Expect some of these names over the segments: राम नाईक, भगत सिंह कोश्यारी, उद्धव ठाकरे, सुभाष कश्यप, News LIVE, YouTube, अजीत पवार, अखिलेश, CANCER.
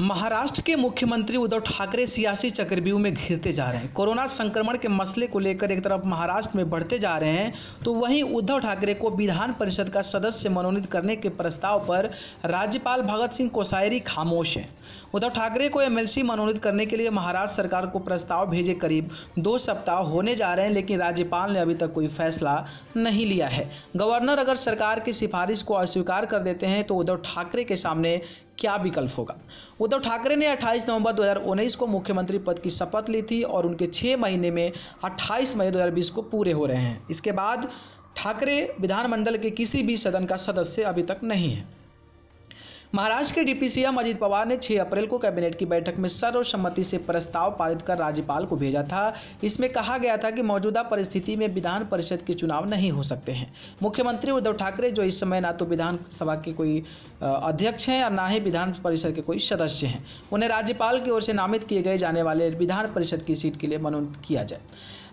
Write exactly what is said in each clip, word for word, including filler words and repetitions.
महाराष्ट्र के मुख्यमंत्री उद्धव ठाकरे सियासी चक्रव्यूह में घिरते जा रहे हैं। कोरोना संक्रमण के मसले को लेकर एक तरफ महाराष्ट्र में बढ़ते जा रहे हैं, तो वहीं उद्धव ठाकरे को विधान परिषद का सदस्य मनोनीत करने के प्रस्ताव पर राज्यपाल भगत सिंह कोश्यारी खामोश हैं। उद्धव ठाकरे को एमएलसी मनोनीत करने के लिए महाराष्ट्र सरकार को प्रस्ताव भेजे करीब दो सप्ताह होने जा रहे हैं, लेकिन राज्यपाल ने अभी तक कोई फैसला नहीं लिया है। गवर्नर अगर सरकार की सिफारिश को अस्वीकार कर देते हैं तो उद्धव ठाकरे के सामने क्या विकल्प होगा। उद्धव ठाकरे ने अट्ठाईस नवंबर दो हज़ार उन्नीस को मुख्यमंत्री पद की शपथ ली थी और उनके छः महीने में अट्ठाईस मई दो हज़ार बीस को पूरे हो रहे हैं। इसके बाद ठाकरे विधानमंडल के किसी भी सदन का सदस्य अभी तक नहीं है। महाराष्ट्र के डिप्टी सीएम अजीत पवार ने छह अप्रैल को कैबिनेट की बैठक में सर्वसम्मति से प्रस्ताव पारित कर राज्यपाल को भेजा था। इसमें कहा गया था कि मौजूदा परिस्थिति में विधान परिषद के चुनाव नहीं हो सकते हैं। मुख्यमंत्री उद्धव ठाकरे, जो इस समय ना तो विधानसभा के कोई अध्यक्ष हैं और ना ही विधान परिषद के कोई सदस्य हैं, उन्हें राज्यपाल की ओर से नामित किए गए जाने वाले विधान परिषद की सीट के लिए मनोनीत किया जाए।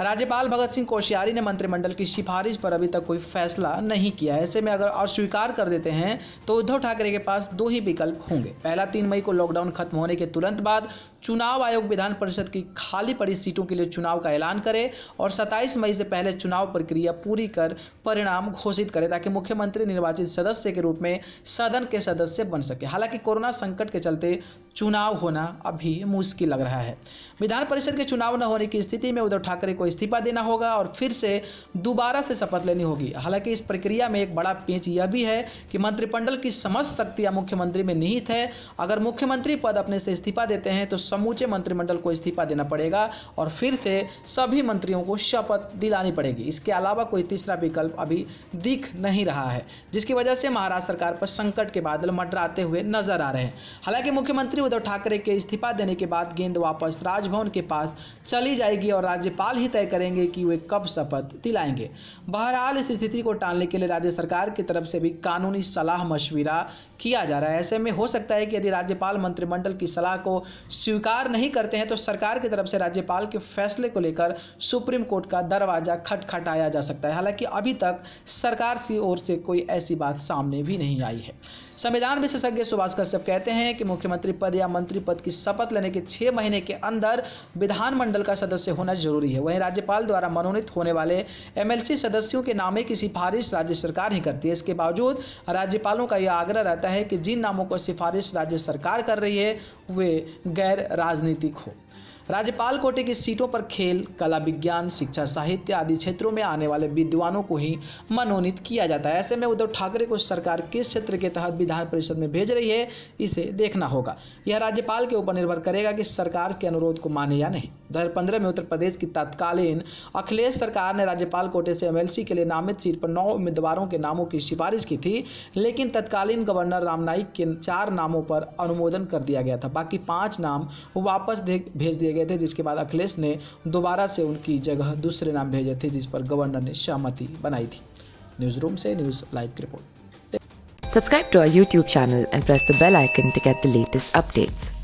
राज्यपाल भगत सिंह कोश्यारी ने मंत्रिमंडल की सिफारिश पर अभी तक कोई फैसला नहीं किया। ऐसे में अगर अस्वीकार कर देते हैं तो उद्धव ठाकरे के पास दो ही विकल्प होंगे। पहला, तीन मई को लॉकडाउन खत्म होने के तुरंत बाद चुनाव आयोग विधान परिषद की खाली पड़ी सीटों के लिए चुनाव का ऐलान करे और सत्ताईस मई से पहले चुनाव प्रक्रिया पूरी कर परिणाम घोषित करे, ताकि मुख्यमंत्री निर्वाचित सदस्य के रूप में सदन के सदस्य बन सके। हालांकि कोरोना संकट के चलते चुनाव होना अभी मुश्किल लग रहा है। विधान परिषद के चुनाव न होने की स्थिति में उद्धव ठाकरे को इस्तीफा देना होगा और फिर से दोबारा से शपथ लेनी होगी। हालांकि इस प्रक्रिया में एक बड़ा पेंच यह भी है कि मंत्रिमंडल की समस्त शक्ति मुख्यमंत्री में निहित है। अगर मुख्यमंत्री पद अपने से इस्तीफा देते हैं तो समूचे मंत्रिमंडल को इस्तीफा देना पड़ेगा और फिर से सभी मंत्रियों को शपथ दिलानी पड़ेगी। इसके अलावा कोई तीसरा विकल्प अभी दिख नहीं रहा है, जिसकी वजह से महाराष्ट्र सरकार पर संकट के बादल मंडराते हुए नजर आ रहे हैं। हालांकि मुख्यमंत्री उद्धव ठाकरे के इस्तीफा देने के बाद गेंद वापस राजभवन के पास चली जाएगी और राज्यपाल ही तय करेंगे कि वे कब शपथ दिलाएंगे। बहरहाल, इस स्थिति को टालने के लिए राज्य सरकार की तरफ से भी कानूनी सलाह मशविरा किया जा रहा है। ऐसे में हो सकता है कि यदि राज्यपाल मंत्रिमंडल की सलाह को स्वीकार नहीं करते हैं तो सरकार की तरफ से राज्यपाल के फैसले को लेकर सुप्रीम कोर्ट का दरवाजा खटखटाया जा सकता है। हालांकि अभी तक सरकार की ओर से कोई ऐसी बात सामने भी नहीं आई है। संविधान विशेषज्ञ सुभाष कश्यप कहते हैं कि मुख्यमंत्री पद या मंत्री पद की शपथ लेने के छह महीने के अंदर विधानमंडल का सदस्य होना जरूरी है। वहीं राज्यपाल द्वारा मनोनीत होने वाले एमएलसी सदस्यों के नामे की सिफारिश राज्य सरकार ही करती है। इसके बावजूद राज्यपालों का यह आग्रह रहता है कि जिन नामों को सिफारिश राज्य सरकार कर रही है वे गैर राजनीतिक हो। राज्यपाल कोटे की सीटों पर खेल, कला, विज्ञान, शिक्षा, साहित्य आदि क्षेत्रों में आने वाले विद्वानों को ही मनोनीत किया जाता है। ऐसे में उद्धव ठाकरे को सरकार किस क्षेत्र के तहत विधान परिषद में भेज रही है, इसे देखना होगा। यह राज्यपाल के ऊपर निर्भर करेगा कि सरकार के अनुरोध को माने या नहीं। दो हज़ार पंद्रह में उत्तर प्रदेश की तत्कालीन अखिलेश सरकार ने राज्यपाल कोटे से एमएलसी के लिए नामित सीट पर नौ उम्मीदवारों के नामों की सिफारिश की थी, लेकिन तत्कालीन गवर्नर राम नाईक के चार नामों पर अनुमोदन कर दिया गया था। बाकी पाँच नाम वापस भेज दिए थे, जिसके बाद अखिलेश ने दोबारा से उनकी जगह दूसरे नाम भेजे थे, जिस पर गवर्नर ने सहमति बनाई थी। न्यूज रूम से न्यूज लाइव की report. Subscribe to our YouTube channel and press the bell icon to get the latest updates.